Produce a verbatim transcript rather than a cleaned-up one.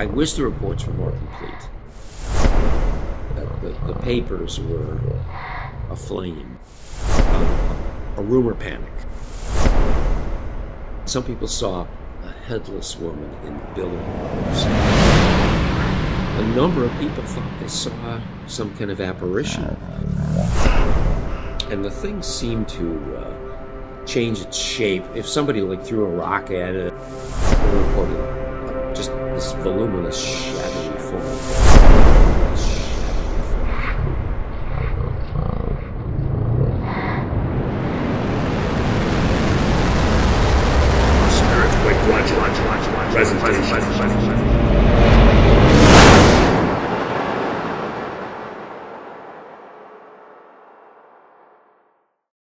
I wish the reports were more complete, that the, the papers were aflame, a, a rumor panic. Some people saw a headless woman in billowing robes. A number of people thought they saw some kind of apparition. And the thing seemed to uh, change its shape. If somebody like threw a rock at it, they reported just this voluminous shadowy form. Shadowy form. Spirit, wait, watch, watch, watch, watch. Presentation.